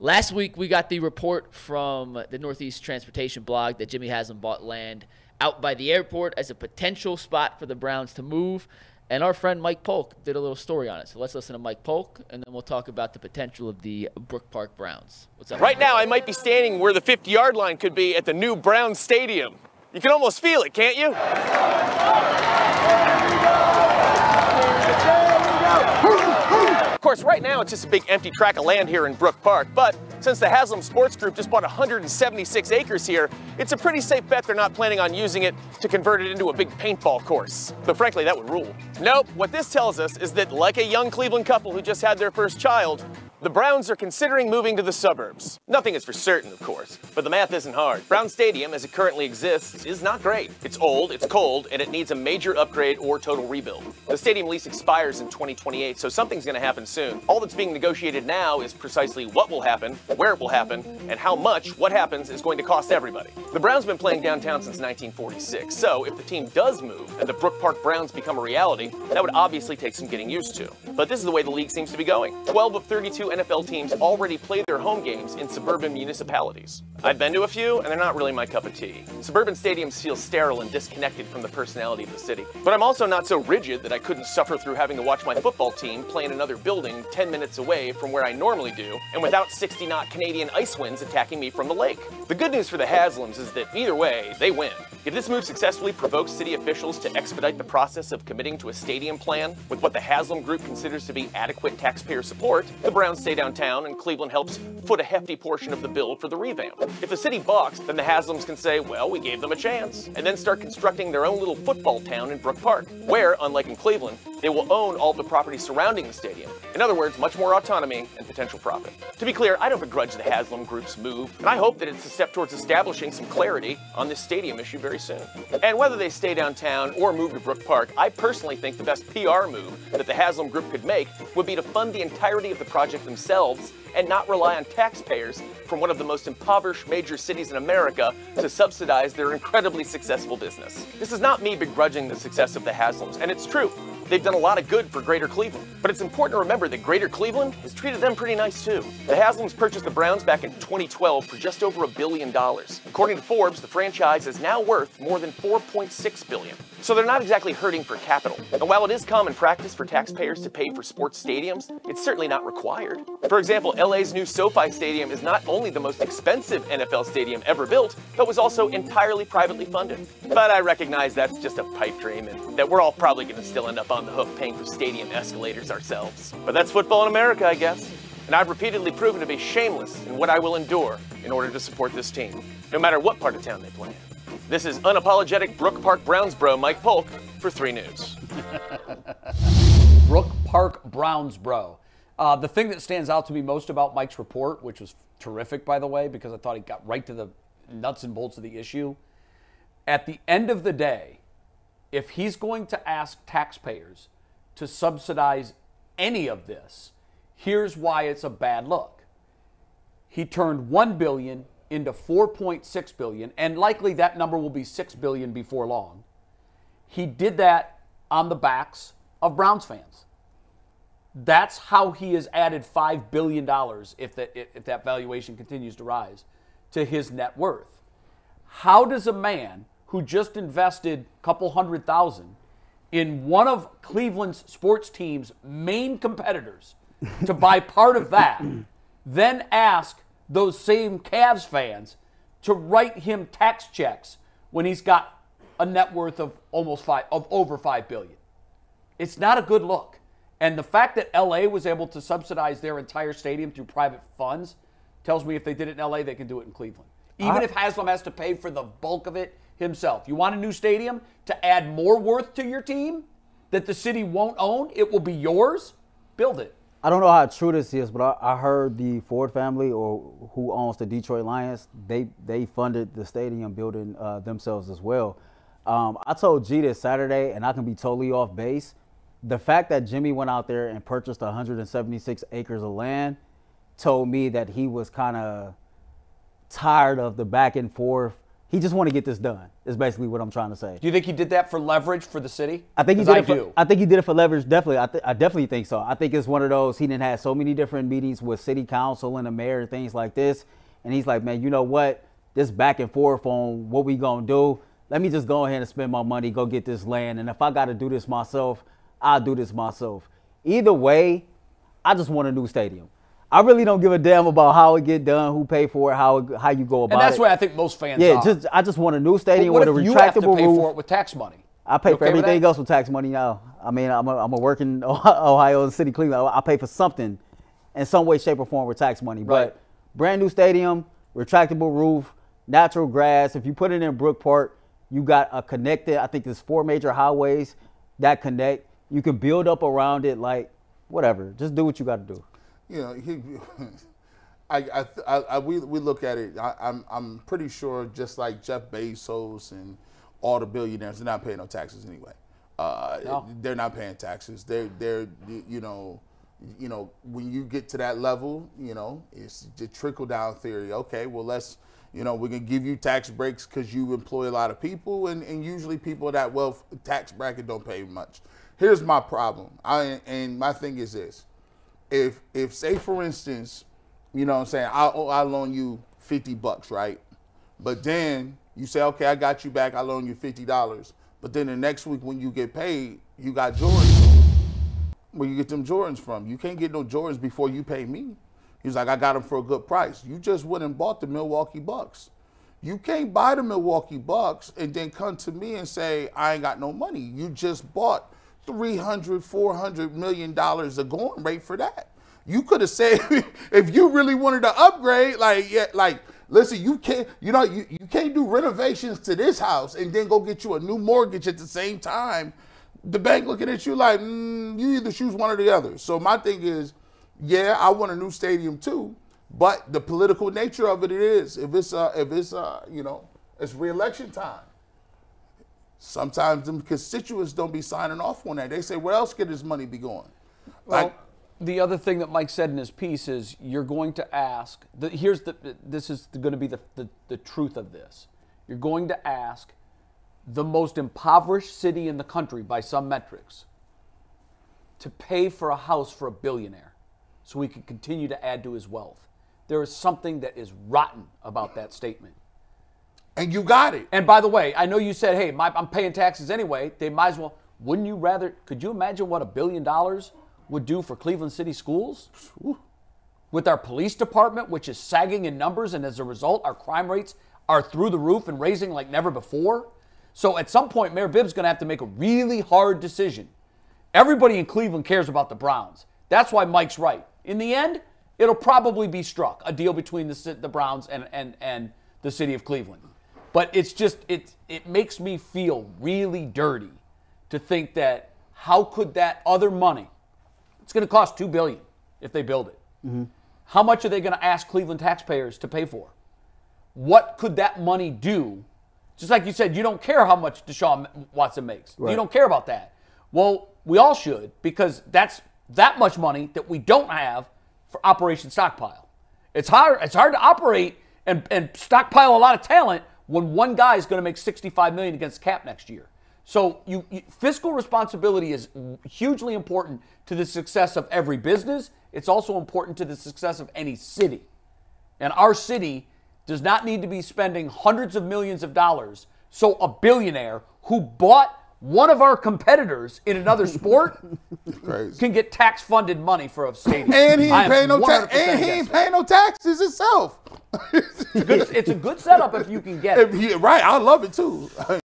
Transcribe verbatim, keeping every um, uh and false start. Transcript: Last week, we got the report from the Northeast Transportation blog that Jimmy Haslam bought land out by the airport as a potential spot for the Browns to move. And our friend Mike Polk did a little story on it. So let's listen to Mike Polk, and then we'll talk about the potential of the Brook Park Browns. What's up? Right now, I might be standing where the fifty-yard line could be at the new Browns Stadium. You can almost feel it, can't you? Of course, right now, it's just a big empty tract of land here in Brook Park. But since the Haslam Sports Group just bought one hundred seventy-six acres here, it's a pretty safe bet they're not planning on using it to convert it into a big paintball course. Though frankly, that would rule. Nope, what this tells us is that like a young Cleveland couple who just had their first child, the Browns are considering moving to the suburbs. Nothing is for certain, of course, but the math isn't hard. Brown Stadium, as it currently exists, is not great. It's old, it's cold, and it needs a major upgrade or total rebuild. The stadium lease expires in twenty twenty-eight, so something's gonna happen soon. All that's being negotiated now is precisely what will happen, where it will happen, and how much what happens is going to cost everybody. The Browns have been playing downtown since nineteen forty-six, so if the team does move and the Brook Park Browns become a reality, that would obviously take some getting used to. But this is the way the league seems to be going. twelve of thirty-two N F L teams already play their home games in suburban municipalities. I've been to a few, and they're not really my cup of tea. Suburban stadiums feel sterile and disconnected from the personality of the city. But I'm also not so rigid that I couldn't suffer through having to watch my football team play in another building ten minutes away from where I normally do, and without sixty knot Canadian ice winds attacking me from the lake. The good news for the Haslams is that either way, they win. If this move successfully provokes city officials to expedite the process of committing to a stadium plan with what the Haslam Group considers to be adequate taxpayer support, the Browns stay downtown and Cleveland helps foot a hefty portion of the bill for the revamp. If the city balks, then the Haslams can say, well, we gave them a chance, and then start constructing their own little football town in Brook Park, where, unlike in Cleveland, they will own all the property surrounding the stadium. In other words, much more autonomy and potential profit. To be clear, I don't begrudge the Haslam Group's move, and I hope that it's a step towards establishing some clarity on this stadium issue very soon. And whether they stay downtown or move to Brook Park, I personally think the best P R move that the Haslam Group could make would be to fund the entirety of the project themselves and not rely on taxpayers from one of the most impoverished major cities in America to subsidize their incredibly successful business. This is not me begrudging the success of the Haslams, and it's true. They've done a lot of good for Greater Cleveland. But it's important to remember that Greater Cleveland has treated them pretty nice, too. The Haslams purchased the Browns back in twenty twelve for just over a billion dollars. According to Forbes, the franchise is now worth more than four point six billion dollars. So they're not exactly hurting for capital. And while it is common practice for taxpayers to pay for sports stadiums, it's certainly not required. For example, L A's new SoFi Stadium is not only the most expensive N F L stadium ever built, but was also entirely privately funded. But I recognize that's just a pipe dream and that we're all probably going to still end up on the hook paying for stadium escalators ourselves. But that's football in America, I guess. And I've repeatedly proven to be shameless in what I will endure in order to support this team, no matter what part of town they play in. This is unapologetic Brook Park Browns bro Mike Polk for three news. Brook Park Browns bro. Uh, the thing that stands out to me most about Mike's report, which was terrific, by the way, because I thought he got right to the nuts and bolts of the issue. At the end of the day, if he's going to ask taxpayers to subsidize any of this, here's why it's a bad look. He turned one billion dollars into four point six billion dollars, and likely that number will be six billion dollars before long. He did that on the backs of Browns fans. That's how he has added five billion dollars, if that, if that valuation continues to rise, to his net worth. How does a man who just invested a couple hundred thousand in one of Cleveland's sports team's main competitors to buy part of that, then ask those same Cavs fans to write him tax checks when he's got a net worth of almost five, of over five billion dollars? It's not a good look. And the fact that L A was able to subsidize their entire stadium through private funds tells me if they did it in L A, they can do it in Cleveland. Even I... if Haslam has to pay for the bulk of it himself. You want a new stadium to add more worth to your team that the city won't own? It will be yours. Build it. I don't know how true this is, but I, I heard the Ford family, or who owns the Detroit Lions, they, they funded the stadium building uh, themselves as well. Um, I told G this Saturday, and I can be totally off base. The fact that Jimmy went out there and purchased one hundred seventy-six acres of land told me that he was kind of tired of the back and forth He just want to get this done, is basically what I'm trying to say. Do you think he did that for leverage for the city? I think he did I it for, do. I think he did it for leverage, definitely. I, th I definitely think so. I think it's one of those, he didn't have so many different meetings with city council and the mayor and things like this. And he's like, man, you know what? This back and forth on what we going to do, let me just go ahead and spend my money, go get this land. And if I got to do this myself, I'll do this myself. Either way, I just want a new stadium. I really don't give a damn about how it get done, who pay for it, how it, how you go about it. And that's it. Where I think most fans yeah, are. Yeah, just I just want a new stadium with a retractable roof. What if you have to pay roof. for it with tax money? I pay you for okay everything else with tax money now. I mean, I'm a, I'm a working Ohio City, Cleveland. I pay for something in some way, shape, or form with tax money. Right. But brand new stadium, retractable roof, natural grass. If you put it in Brook Park, you got a connected, I think there's four major highways that connect. You can build up around it, like, whatever. Just do what you got to do. You know, he, I, I, I, we, we look at it, I, I'm, I'm pretty sure just like Jeff Bezos and all the billionaires, they're not paying no taxes anyway. Uh, no. They're not paying taxes. They're, they're, you know, you know, when you get to that level, you know, it's the trickle down theory. Okay, well, let's, you know, we can give you tax breaks because you employ a lot of people, and, and usually people that wealth tax bracket don't pay much. Here's my problem. I, and my thing is this. If, if say, for instance, you know what I'm saying, I, I loan you fifty bucks, right? But then you say, okay, I got you back. I loan you fifty dollars. But then the next week when you get paid, you got Jordans. Where you get them Jordans from? You can't get no Jordans before you pay me. He's like, I got them for a good price. You just went and bought the Milwaukee Bucks. You can't buy the Milwaukee Bucks and then come to me and say, I ain't got no money. You just bought three hundred, four hundred million dollars a going rate for that. You could have said, if you really wanted to upgrade, like, yeah, like, listen, you can't, you know, you, you can't do renovations to this house and then go get you a new mortgage at the same time. The bank looking at you like, mm, you either choose one or the other. So my thing is, yeah, I want a new stadium too, but the political nature of it, it is, if it's, uh, if it's, uh, you know, it's re-election time. Sometimes them constituents don't be signing off on that. They say, where else could this money be going? Well, like, the other thing that Mike said in his piece is you're going to ask, the, here's the, this is going to be the, the, the truth of this. You're going to ask the most impoverished city in the country by some metrics to pay for a house for a billionaire so he can continue to add to his wealth. There is something that is rotten about that statement. And you got it. And by the way, I know you said, hey, my, I'm paying taxes anyway. They might as well. Wouldn't you rather? Could you imagine what a billion dollars would do for Cleveland City schools? Ooh. With our police department, which is sagging in numbers. And as a result, our crime rates are through the roof and raising like never before. So at some point, Mayor Bibb's going to have to make a really hard decision. Everybody in Cleveland cares about the Browns. That's why Mike's right. In the end, it'll probably be struck, a deal between the, the Browns and, and, and the city of Cleveland. But it's just, it, it makes me feel really dirty to think that how could that other money, it's going to cost two billion dollars if they build it. Mm-hmm. How much are they going to ask Cleveland taxpayers to pay for? What could that money do? Just like you said, you don't care how much Deshaun Watson makes. Right. You don't care about that. Well, we all should, because that's that much money that we don't have for Operation Stockpile. It's hard, it's hard to operate and, and stockpile a lot of talent when one guy is going to make sixty-five million dollars against cap next year. So you, you, fiscal responsibility is hugely important to the success of every business. It's also important to the success of any city. And our city does not need to be spending hundreds of millions of dollars so a billionaire who bought one of our competitors in another sport crazy. can get tax-funded money for a stadium. And he ain't paying no, ta pay no taxes himself. It's a good, it's a good setup if you can get it. Right, I love it too.